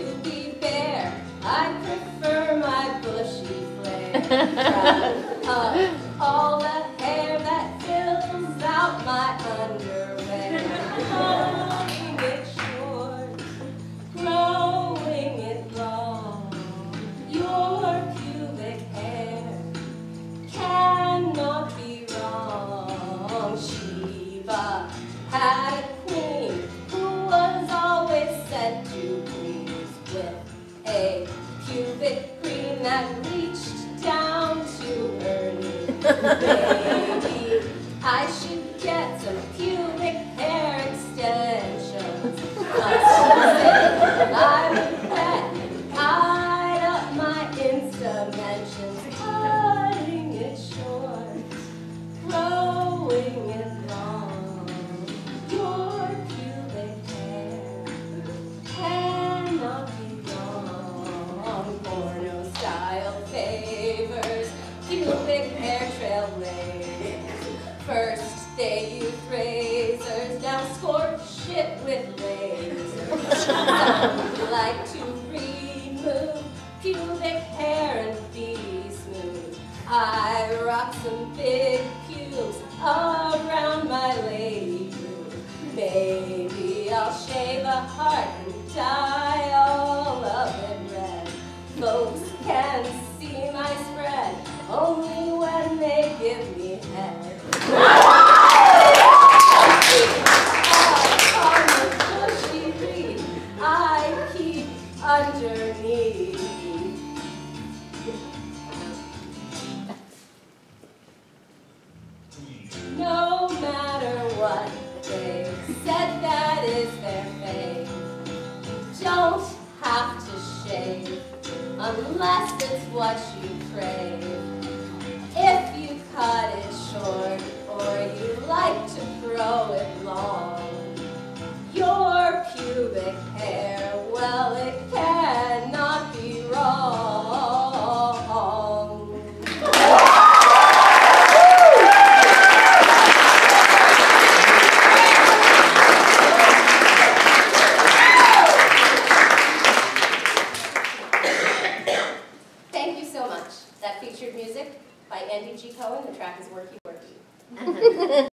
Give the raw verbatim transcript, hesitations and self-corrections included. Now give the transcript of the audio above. to be fair, I prefer my bushy flair. From all the hair that fills out my underwear. Holding it short, growing it long, your pubic hair cannot be wrong. Shiva had a queen who was always said to please with a pubic cream that reached down to her knees. Maybe I should get some pubic hair extensions. But she said I would pet and hide up my Insta mentions, cutting it short, growing it. Pubic hair trailblazers. First they use razors, now scorch shit with lasers. Some like to remove pubic hair and be smooth. I rock some big pubes around my lady groove. Maybe I'll shave a heart and dye all of it red. Folks can see my spread only when they give me head. On the bushy reed I keep underneath. No matter what they said, that is their fate. Don't have to shave unless it's what you crave. If you cut it short, or you like to grow it long, your pubic hair, well, it cannot be wrong. Thank you so much. That featured music by Andy G Cohen, the track is Worky Worky.